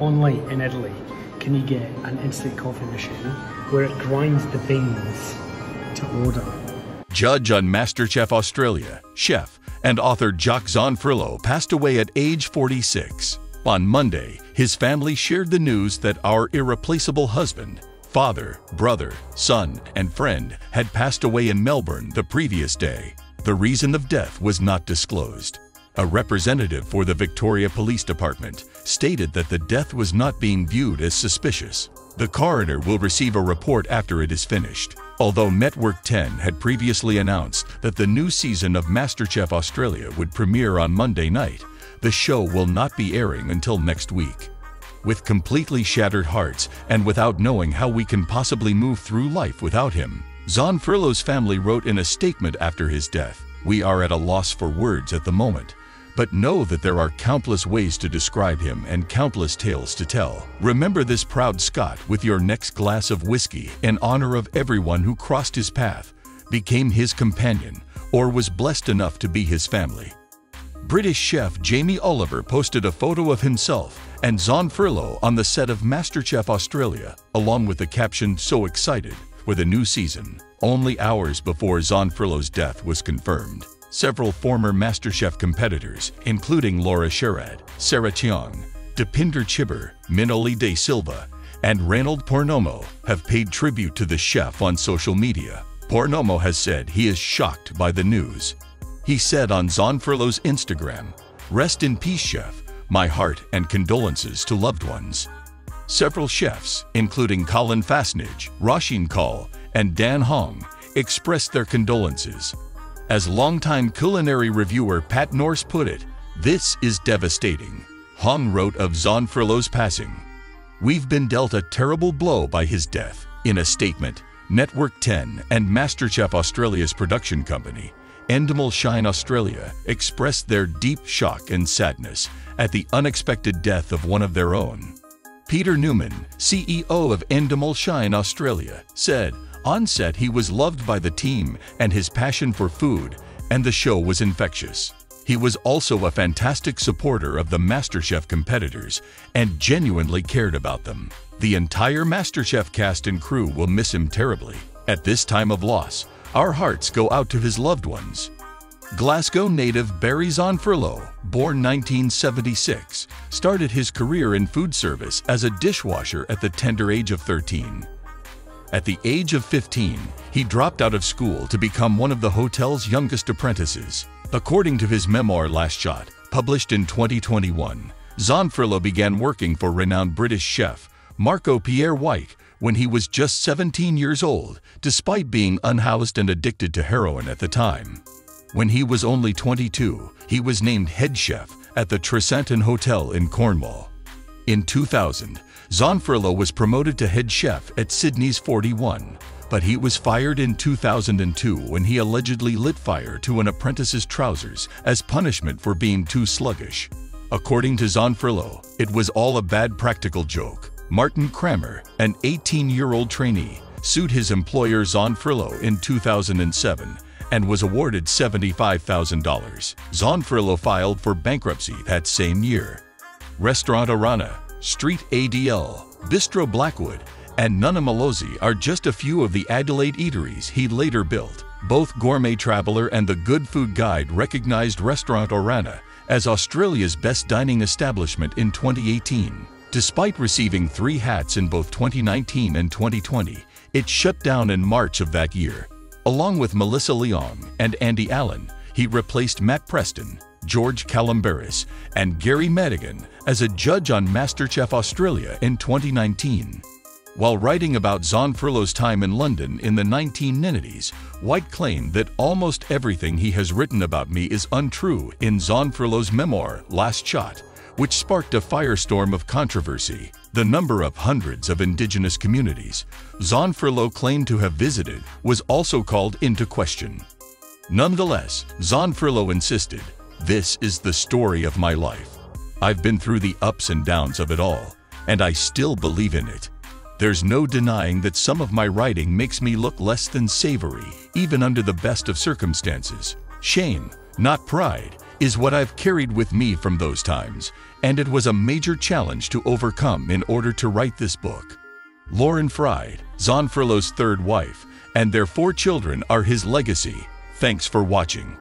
only in Italy can you get an instant coffee machine where it grinds the beans to order. Judge on MasterChef Australia, chef and author Jock Zonfrillo passed away at age 46. On Monday, his family shared the news that our irreplaceable husband, father, brother, son, and friend had passed away in Melbourne the previous day. The reason of death was not disclosed. A representative for the Victoria Police Department stated that the death was not being viewed as suspicious. The coroner will receive a report after it is finished. Although Network 10 had previously announced that the new season of MasterChef Australia would premiere on Monday night, the show will not be airing until next week. With completely shattered hearts and without knowing how we can possibly move through life without him, Zonfrillo's family wrote in a statement after his death, "We are at a loss for words at the moment, but know that there are countless ways to describe him and countless tales to tell. Remember this proud Scot with your next glass of whiskey in honor of everyone who crossed his path, became his companion, or was blessed enough to be his family." British chef Jamie Oliver posted a photo of himself and Zonfrillo on the set of MasterChef Australia, along with the caption, "So excited for the new season," only hours before Zonfrillo's death was confirmed. Several former MasterChef competitors, including Laura Sharrad, Sarah Tiong, Depinder Chhibber, Minoli De Silva, and Reynold Poernomo, have paid tribute to the chef on social media. Poernomo has said he is shocked by the news. He said on Zonfrillo's Instagram, "Rest in peace, chef. My heart and condolences to loved ones." Several chefs, including Colin Fassnidge, Rosheen Kaul, and Dan Hong, expressed their condolences. As longtime culinary reviewer Pat Nourse put it, "This is devastating." Hong wrote of Zonfrillo's passing, "We've been dealt a terrible blow by his death." In a statement, Network 10 and MasterChef Australia's production company, Endemol Shine Australia, expressed their deep shock and sadness at the unexpected death of one of their own. Peter Newman, CEO of Endemol Shine Australia, said, "On set, he was loved by the team and his passion for food, and the show was infectious. He was also a fantastic supporter of the MasterChef competitors and genuinely cared about them. The entire MasterChef cast and crew will miss him terribly. At this time of loss, our hearts go out to his loved ones." Glasgow native Barry Zonfrillo, born 1976, started his career in food service as a dishwasher at the tender age of 13. At the age of 15, he dropped out of school to become one of the hotel's youngest apprentices. According to his memoir Last Shot, published in 2021, Zonfrillo began working for renowned British chef Marco Pierre White when he was just 17 years old, despite being unhoused and addicted to heroin at the time. When he was only 22, he was named head chef at the Tresanton Hotel in Cornwall. In 2000, Zonfrillo was promoted to head chef at Sydney's 41, but he was fired in 2002 when he allegedly lit fire to an apprentice's trousers as punishment for being too sluggish. According to Zonfrillo, it was all a bad practical joke. Martin Kramer, an 18-year-old trainee, sued his employer Zonfrillo in 2007 and was awarded $75,000. Zonfrillo filed for bankruptcy that same year. Restaurant Orana, Street ADL, Bistro Blackwood, and Nu Nu Malosi are just a few of the Adelaide eateries he later built. Both Gourmet Traveler and the Good Food Guide recognized Restaurant Orana as Australia's best dining establishment in 2018. Despite receiving 3 hats in both 2019 and 2020, it shut down in March of that year. Along with Melissa Leong and Andy Allen, he replaced Matt Preston, George Calombaris, and Gary Madigan as a judge on MasterChef Australia in 2019. While writing about Zonfrillo's time in London in the 1990s, White claimed that almost everything he has written about me is untrue in Zonfrillo's memoir, Last Shot, which sparked a firestorm of controversy. The number of hundreds of Indigenous communities Zonfrillo claimed to have visited was also called into question. Nonetheless, Zonfrillo insisted, "This is the story of my life. I've been through the ups and downs of it all, and I still believe in it. There's no denying that some of my writing makes me look less than savory, even under the best of circumstances. Shame, not pride, is what I've carried with me from those times, and it was a major challenge to overcome in order to write this book. Lauren Fried, Zonfrillo's third wife, and their 4 children are his legacy. Thanks for watching.